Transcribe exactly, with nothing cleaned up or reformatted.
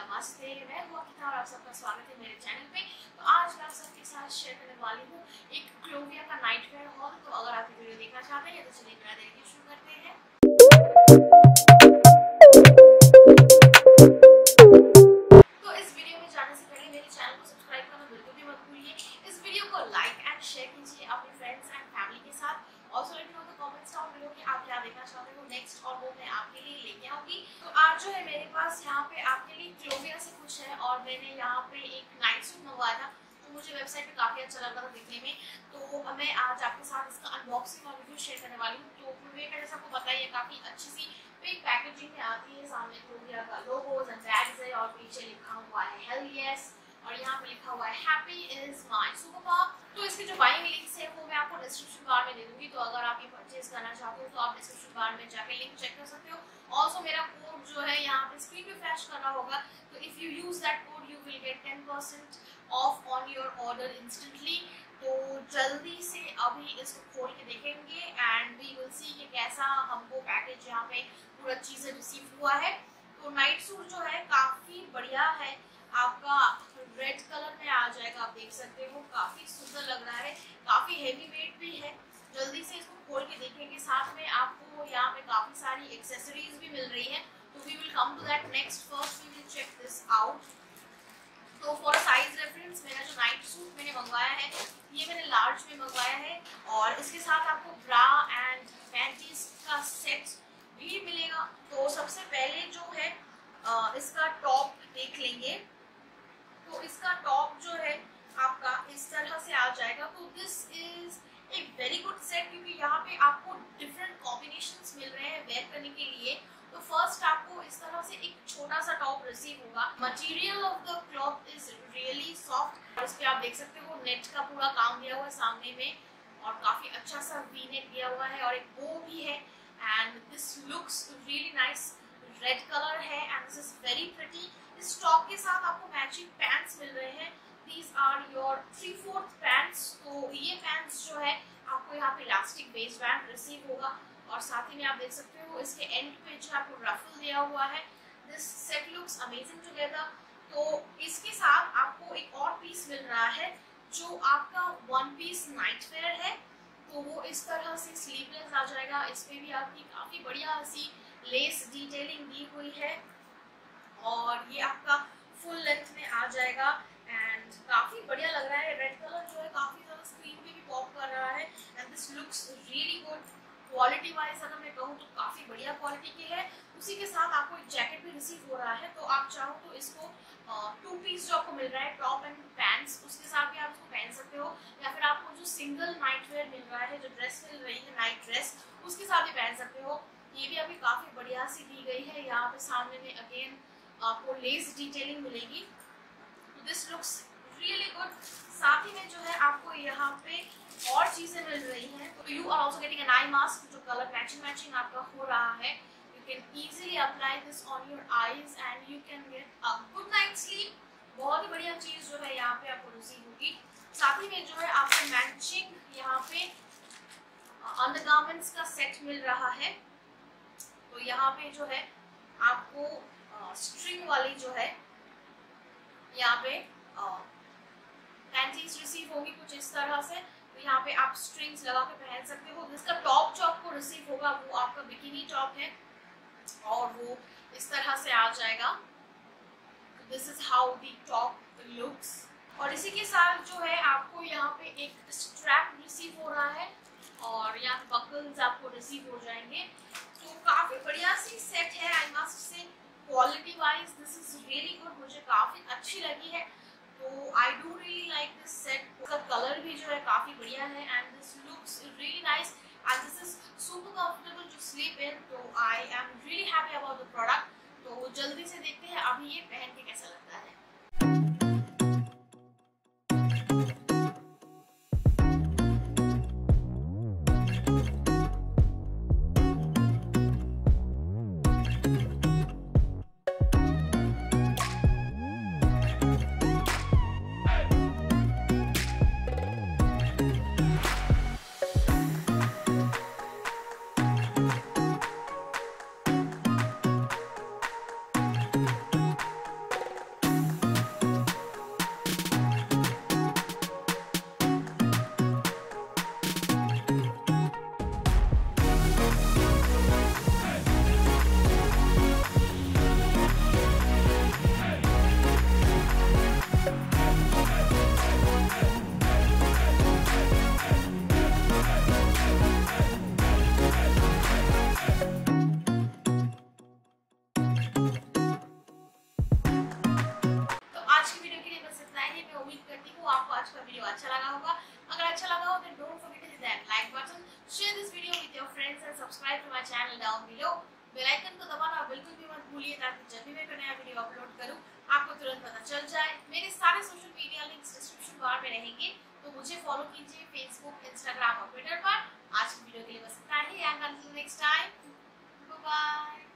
नमस्ते, मैं हूँ अंकिता और आप सबका स्वागत है मेरे चैनल पे। तो आज मैं आप सबके साथ शेयर करने वाली हूँ एक क्लोविया का नाइट वेयर हॉल। तो अगर आप वीडियो देखना चाहते हैं तो चलिए बिना देर किए शुरू करते हैं। तो इस वीडियो में जाने से पहले मेरे चैनल को सब्सक्राइब करना बिल्कुल भी मत भूलिए। इस वीडियो को लाइक एंड शेयर कीजिए अपने फ्रेंड्स एंड फैमिली के साथ। Also let me know in the comments down below कि आप क्या देखना चाहते हो नेक्स्ट और वो मैं आपके लिए लेके आऊंगी। तो आज जो है मेरे पास यहाँ पे आपके लिए क्लोविया से कुछ है और मैंने यहाँ पे एक नाइट सूट मंगवाया था तो मुझे वेबसाइट पे काफ़ी अच्छा लगा था देखने में। तो मैं आज आपके साथ इसका अनबॉक्सिंग और रिव्यू शेयर करने वाली हूँ। तो क्लोविया का जैसे आपको पता ही है काफ़ी अच्छी सी एक पैकेजिंग में आती है। सामने क्लोविया का लोगो बैग्स है और पीछे लिखा हुआ है हेल येस और यहाँ पे लिखा हुआ है happy is my super power. तो इसके जो बाइंग लिंक्स है वो मैं आपको डिस्क्रिप्शन बार में दे दूंगी। तो अगर आप ये परचेज करना चाहते हो तो आप डिस्क्रिप्शन बार में जाके लिंक चेक कर सकते हो। ऑल्सो मेरा कोड जो है यहाँ पे स्क्रीन पे फ्लैश करना होगा। तो if you use that code you will get ten percent off on your order instantly. तो जल्दी से अभी इसको खोल के देखेंगे एंड वी विल सी कि कैसा हमको पैकेज यहाँ पे पूरा चीज़ें रिसीव हुआ है। तो नाइट सूट जो है काफ़ी बढ़िया है, आपका रेड कलर में आ जाएगा, आप देख सकते हो काफ़ी सुंदर लग रहा है, काफ़ी हैवी वेट भी है। जल्दी से इसको खोल के देखेंगे। साथ में आपको यहाँ पे काफ़ी सारी एक्सेसरीज भी मिल रही है। तो we will come to that next, first we will check this out. तो फॉर साइज रेफरेंस मेरा जो नाइट सूट मैंने मंगवाया है ये मैंने लार्ज में मंगवाया है और इसके साथ आपको ब्रा एंड पैंटीज का सेट भी मिलेगा। तो सबसे पहले जो है आ, इसका टॉप देख लेंगे। तो इसका टॉप जो है आपका इस तरह से आ जाएगा। तो this is a very good set क्योंकि यहाँ पे आपको डिफरेंट कॉम्बिनेशंस मिल रहे हैं वेयर करने के लिए। तो फर्स्ट आपको इस तरह से एक छोटा सा टॉप रिसीव होगा। Material of the cloth is really soft और इस पर आप देख सकते हो नेट का पूरा काम दिया हुआ है सामने में और काफ़ी अच्छा सा वी नेट दिया हुआ है और एक बो भी है and this looks really nice. Red colour है and this is very pretty. इस टॉप के साथ आपको मैचिंग पैंट्स मिल रहे हैं। These are your three fourth pants. तो ये पैंट्स जो है आपको यहाँ पे इलास्टिक बेस्ट बैंड रिसीव होगा और साथ ही में आप देख सकते हो इसके एंड पे जो आपको रफल दिया हुआ है। This set looks amazing together. तो इसके साथ आपको एक और पीस मिल रहा है जो आपका वन पीस नाइट वेयर है। तो वो इस तरह से स्लीवलेस आ जाएगा। इसमें भी आपकी काफ़ी बढ़िया सी लेस डिटेलिंग दी हुई है और ये आपका फुल लेंथ में आ जाएगा एंड काफ़ी बढ़िया लग रहा है। रेड कलर जो है काफ़ी ज़्यादा स्क्रीन पे भी पॉप कर रहा है and this looks really good. Quality wise अगर मैं कहूँ तो काफ़ी बढ़िया क्वालिटी की है। उसी के साथ आपको एक जैकेट भी रिसीव हो रहा है। तो आप चाहो तो इसको टू पीस जो आपको मिल रहा है टॉप एंड पैंट्स उसके साथ भी आप इसको पहन सकते हो या फिर आपको जो सिंगल नाइट वेयर मिल रहा है जो ड्रेस मिल रही है नाइट ड्रेस उसके साथ भी पहन सकते हो। ये भी आपकी काफ़ी बढ़िया सी दी गई है। यहाँ पे सामने में अगेन आपको लेस डिटेलिंग मिलेगी। This looks really good. साथ ही में जो है आपको यहाँ पे और चीज़ें मिल रही हैं। तो you are also getting an eye mask जो कलर मैचिंग मैचिंग आपका हो रहा है। You can easily apply this on your eyes and you can get a good night sleep. बहुत ही बढ़िया चीज़ जो है यहाँ पे आपको रिसीव होगी। साथ ही में जो है आपको मैचिंग यहाँ पे अंडर गार्मेंट्स का सेट मिल रहा है। तो यहाँ पे जो है आपको आ, स्ट्रिंग वाली जो है यहाँ पे पैंटीज रिसीव होगी कुछ इस तरह से। तो यहाँ पे आप स्ट्रिंग्स लगा के पहन सकते हो। इसका टॉप जो आपको रिसीव होगा वो आपका बिकिनी टॉप है और वो इस तरह से आ जाएगा। This is how the top looks. और इसी के साथ जो है आपको यहाँ पे एक स्ट्रैप रिसीव हो रहा है और यहाँ पे बकल्स आपको रिसीव हो जाएंगे। तो काफ़ी बढ़िया सी सेट है। I must say quality wise this is really good. मुझे काफ़ी अच्छी लगी है। तो I do really like this set. इसका कलर भी जो है काफ़ी बढ़िया है and this looks really nice and this is super comfortable to sleep in. तो I am really happy about the product. तो जल्दी से देखते हैं अभी ये पहन के कैसा लगता है। आज का वीडियो अच्छा लगा होगा। अगर अच्छा लगा हो तो don't forget to hit that like button, share this video with your friends and subscribe to my channel down below. Bell icon को दबाना बिल्कुल भी मत भूलिए ताकि जब भी मैं कोई नया वीडियो अपलोड करूं आपको तुरंत पता चल जाए। मेरे सारे social media links description box में रहेंगे, तो मुझे फॉलो कीजिए फेसबुक, इंस्टाग्राम और ट्विटर पर। आज की वीडियो के लिए बस इतना ही। Until next time, bye bye.